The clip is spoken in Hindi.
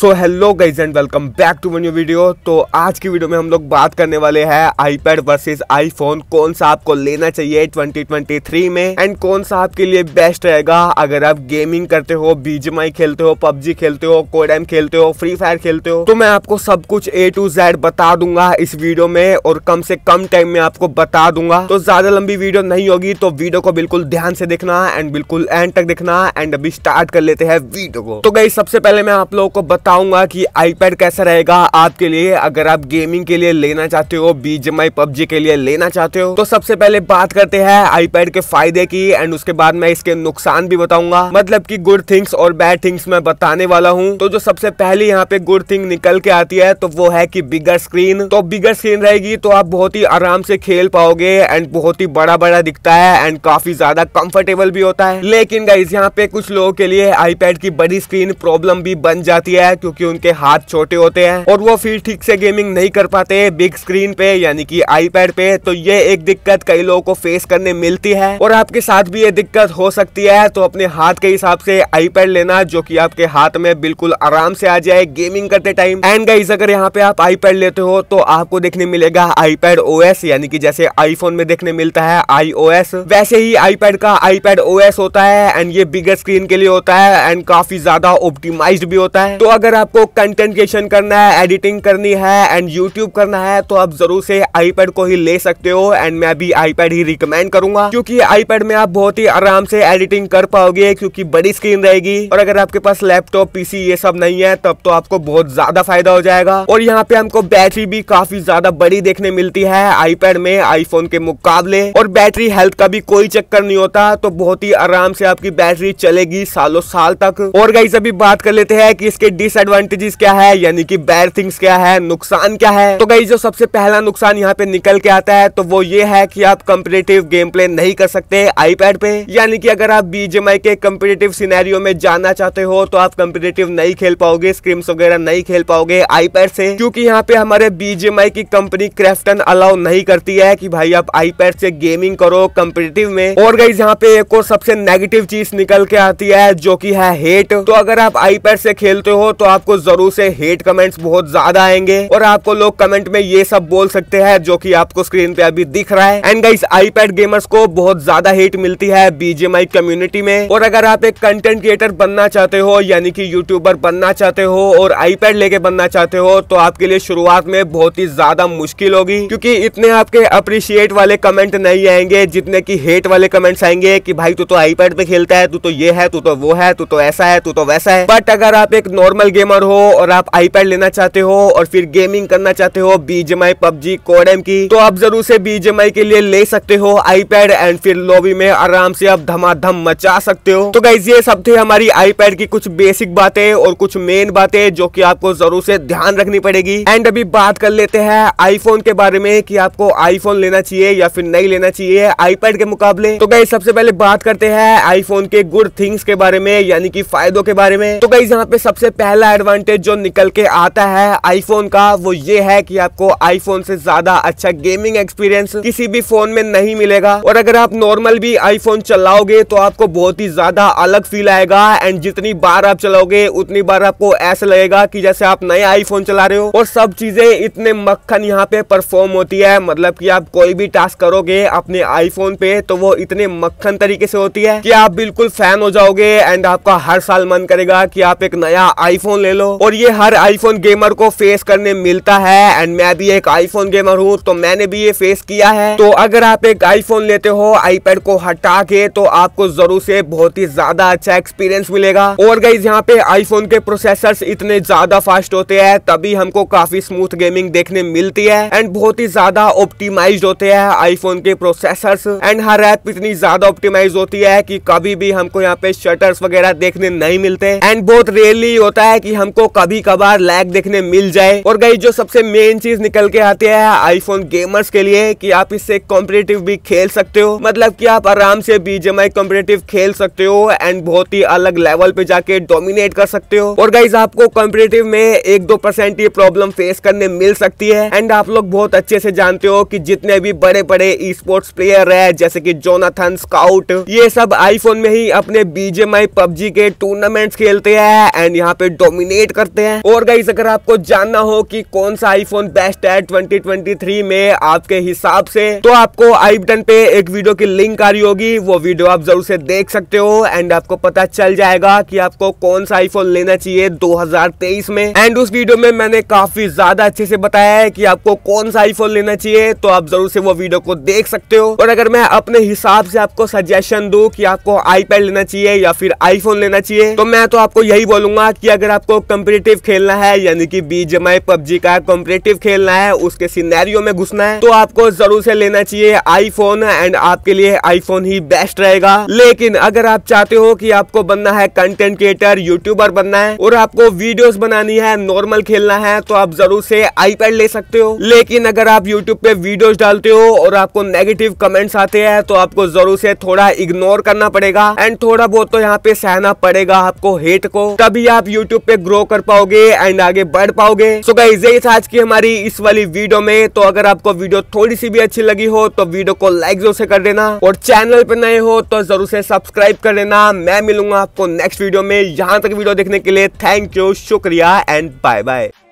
So hello guys and welcome back to one new video. तो आज की वीडियो में हम लोग बात करने वाले हैं आईपैड वर्सेस आईफोन, कौन सा आपको लेना चाहिए 2023 में एंड कौन सा आपके लिए बेस्ट रहेगा। अगर आप गेमिंग करते हो, बीजीएमआई खेलते हो, पबजी खेलते हो, कोडम खेलते हो, फ्री फायर खेलते हो, तो मैं आपको सब कुछ ए टू जेड बता दूंगा इस वीडियो में और कम से कम टाइम में आपको बता दूंगा। तो ज्यादा लंबी वीडियो नहीं होगी, तो वीडियो को बिल्कुल ध्यान से देखना एंड बिल्कुल एंड तक देखना। एंड अभी स्टार्ट कर लेते हैं वीडियो को। तो गाइज सबसे पहले मैं आप लोगों को बताऊंगा कि आईपैड कैसा रहेगा आपके लिए, अगर आप गेमिंग के लिए लेना चाहते हो, बीजीएमआई पबजी के लिए लेना चाहते हो। तो सबसे पहले बात करते हैं आईपैड के फायदे की एंड उसके बाद मैं इसके नुकसान भी बताऊंगा, मतलब कि गुड थिंग्स और बैड थिंग्स मैं बताने वाला हूं। तो जो सबसे पहले यहाँ पे गुड थिंग निकल के आती है तो वो है कि बिगर स्क्रीन। तो बिगर स्क्रीन रहेगी तो आप बहुत ही आराम से खेल पाओगे एंड बहुत ही बड़ा बड़ा दिखता है एंड काफी ज्यादा कंफर्टेबल भी होता है। लेकिन गाइस यहाँ पे कुछ लोगों के लिए आईपैड की बड़ी स्क्रीन प्रॉब्लम भी बन जाती है क्योंकि उनके हाथ छोटे होते हैं और वो फिर ठीक से गेमिंग नहीं कर पाते बिग स्क्रीन पे, यानी कि आईपैड पे। तो ये एक दिक्कत कई लोगों को फेस करने मिलती है और आपके साथ भी ये दिक्कत हो सकती है। तो अपने हाथ के हिसाब से आईपैड लेना जो कि आपके हाथ में बिल्कुल आराम से आ जाए गेमिंग करते टाइम। एंड गाइस अगर यहाँ पे आप आईपैड लेते हो तो आपको देखने मिलेगा आईपैड ओएस, यानी कि जैसे आईफोन में देखने मिलता है iOS, वैसे ही आईपैड का आईपैड OS होता है एंड ये बिगर स्क्रीन के लिए होता है एंड काफी ज्यादा ऑप्टिमाइज्ड भी होता है। तो अगर आपको कंटेंट क्रिएशन करना है, एडिटिंग करनी है एंड यूट्यूब करना है तो आप जरूर से आईपैड को ही ले सकते हो एंड मैं भी आईपैड ही रिकमेंड करूंगा क्योंकि आईपैड में आप बहुत ही आराम से एडिटिंग कर पाओगे क्योंकि बड़ी स्क्रीन रहेगी। और अगर आपके पास लैपटॉप, पीसी ये सब नहीं है तब तो आपको बहुत ज्यादा फायदा हो जाएगा। और यहाँ पे हमको बैटरी भी काफी ज्यादा बड़ी देखने मिलती है आईपैड में आईफोन के मुकाबले और बैटरी हेल्थ का भी कोई चक्कर नहीं होता, तो बहुत ही आराम से आपकी बैटरी चलेगी सालों साल तक। और गाइस अभी बात कर लेते हैं कि इसके डिसएडवांटेजेस क्या है, यानी कि बैड थिंग्स क्या है, नुकसान क्या है। तो गाइस जो सबसे पहला नुकसान यहाँ पे निकल के आता है तो वो ये है कि आप कॉम्पिटिटिव गेम प्ले नहीं कर सकते आईपैड पे, यानी कि अगर आप बीजीएमआई के कॉम्पिटिटिव सिनेरियो में जाना चाहते हो तो आप कॉम्पिटिटिव नहीं खेल पाओगे, स्क्रीम्स वगैरह नहीं खेल पाओगे आईपैड से, क्योंकि यहाँ पे हमारे बीजीएमआई की कंपनी क्राफ्टन अलाउ नहीं करती है कि भाई आप आईपैड से गेमिंग करो कॉम्पिटिटिव में। और गाइस यहाँ पे एक और सबसे नेगेटिव चीज निकल के आती है जो की है हेट। तो अगर आप आईपैड से खेलते हो तो आपको जरूर से हेट कमेंट्स बहुत ज्यादा आएंगे और आपको लोग कमेंट में ये सब बोल सकते हैं जो कि आपको स्क्रीन पे अभी दिख रहा है। एंड गाइस आईपैड गेमर्स को बहुत ज्यादा हेट मिलती है बीजीएमआई कम्युनिटी में। और अगर आप एक कंटेंट क्रिएटर बनना चाहते हो, यानी कि यूट्यूबर बनना चाहते हो और आईपैड लेके बनना चाहते हो तो आपके लिए शुरुआत में बहुत ही ज्यादा मुश्किल होगी क्योंकि इतने आपके अप्रिशिएट वाले कमेंट नहीं आएंगे जितने की हेट वाले कमेंट्स आएंगे कि भाई तू तो आईपैड पे खेलता है, तू तो ये है, तू तो वो है, तू तो ऐसा है, तू तो वैसा है। बट अगर आप एक नॉर्मल गेमर हो और आप आईपैड लेना चाहते हो और फिर गेमिंग करना चाहते हो बीजीएमआई पबजी कोडम की, तो आप जरूर से बीजीएमआई के लिए ले सकते हो आईपैड एंड फिर लॉबी में आराम से आप धमाधम मचा सकते हो। तो गाइस ये सब थे हमारी आईपैड की कुछ बेसिक बातें और कुछ मेन बातें जो कि आपको जरूर से ध्यान रखनी पड़ेगी। एंड अभी बात कर लेते हैं आईफोन के बारे में कि आपको आईफोन लेना चाहिए या फिर नहीं लेना चाहिए आईपैड के मुकाबले। तो गाइस सबसे पहले बात करते हैं आईफोन के गुड थिंग्स के बारे में, यानी कि फायदों के बारे में। तो गाइस यहाँ पे सबसे पहला एडवांटेज जो निकल के आता है आईफोन का वो ये है कि आपको आईफोन से ज्यादा अच्छा गेमिंग एक्सपीरियंस किसी भी फोन में नहीं मिलेगा। और अगर आप नॉर्मल भी आईफोन चलाओगे तो आपको बहुत ही ज्यादा अलग फील आएगा एंड जितनी बार आप चलाओगे उतनी बार आपको ऐसा लगेगा कि जैसे आप नए आईफोन चला रहे हो। और सब चीजें इतने मक्खन यहाँ पे परफॉर्म होती है, मतलब कि आप कोई भी टास्क करोगे अपने आईफोन पे तो वो इतने मक्खन तरीके से होती है कि आप बिल्कुल फैन हो जाओगे एंड आपका हर साल मन करेगा कि आप एक नया आईफोन ले लो। और ये हर आईफोन गेमर को फेस करने मिलता है एंड मैं भी एक आईफोन गेमर हूँ तो मैंने भी ये फेस किया है। तो अगर आप एक आईफोन लेते हो आईपैड को हटा के तो आपको जरूर से बहुत ही ज्यादा अच्छा एक्सपीरियंस मिलेगा। और गाइस यहाँ पे आईफोन के प्रोसेसर्स इतने ज्यादा फास्ट होते हैं तभी हमको काफी स्मूथ गेमिंग देखने मिलती है एंड बहुत ही ज्यादा ऑप्टिमाइज्ड होते हैं आईफोन के प्रोसेसर्स एंड हर ऐप इतनी ज्यादा ऑप्टिमाइज होती है कि कभी भी हमको यहाँ पे शटर्स वगैरह देखने नहीं मिलते एंड बहुत रेयरली होता है कि हमको कभी कभार लैग देखने मिल जाए। और गाइस जो सबसे मेन चीज निकल के आती है आईफोन गेमर्स के लिए कि आप इससे कॉम्पिटिटिव भी खेल सकते हो, मतलब कि आप आराम से बीजीएमआई कॉम्पिटिटिव खेल सकते हो एंड बहुत ही अलग लेवल पे जाके डोमिनेट कर सकते हो। और गाइस आपको कॉम्पिटिटिव में 1-2% ये प्रॉब्लम फेस करने मिल सकती है एंड आप लोग बहुत अच्छे से जानते हो कि जितने भी बड़े बड़े ई स्पोर्ट्स प्लेयर है जैसे की जोनाथन स्काउट, ये सब आईफोन में ही अपने बीजीएमआई पबजी के टूर्नामेंट खेलते हैं एंड यहाँ पे डोमिनेट करते हैं। और गाइस अगर आपको जानना हो कि कौन सा आईफोन बेस्ट है 2023 में आपके हिसाब से, तो आपको आई बटन पे एक वीडियो की लिंक आ रही होगी, वो वीडियो आप जरूर से देख सकते हो एंड आपको पता चल जाएगा कि आपको कौन सा आईफोन लेना चाहिए 2023 में। एंड उस वीडियो में मैंने काफी ज्यादा अच्छे से बताया है कि आपको कौन सा आईफोन लेना चाहिए, तो आप जरूर से वो वीडियो को देख सकते हो। और अगर मैं अपने हिसाब से आपको सजेशन दूं कि आपको आईपैड लेना चाहिए या फिर आईफोन लेना चाहिए, तो मैं तो आपको यही बोलूंगा कि अगर आपको कॉम्पिटिटिव खेलना है, यानी कि बीजीएमआई पबजी का कॉम्पिटिटिव खेलना है, उसके सिनेरियो में घुसना है, तो आपको जरूर से लेना चाहिए आईफोन एंड आपके लिए आईफोन ही बेस्ट रहेगा। लेकिन अगर आप चाहते हो कि आपको बनना है कंटेंट क्रिएटर, यूट्यूबर बनना है और आपको वीडियोस बनानी है, नॉर्मल खेलना है, तो आप जरूर से आईपैड ले सकते हो। लेकिन अगर आप यूट्यूब पे वीडियोस डालते हो और आपको नेगेटिव कमेंट्स आते हैं, तो आपको जरूर से थोड़ा इग्नोर करना पड़ेगा एंड थोड़ा बहुत तो यहाँ पे सहना पड़ेगा आपको हेट को, तभी आप यूट्यूब पे ग्रो कर पाओगे एंड आगे बढ़ पाओगे। सो गाइस ये था आज की हमारी इस वाली वीडियो में। तो अगर आपको वीडियो थोड़ी सी भी अच्छी लगी हो तो वीडियो को लाइक जरूर से कर देना, और चैनल पे नए हो तो जरूर से सब्सक्राइब कर लेना। मैं मिलूंगा आपको नेक्स्ट वीडियो में। यहां तक वीडियो देखने के लिए थैंक यू, शुक्रिया एंड बाय बाय।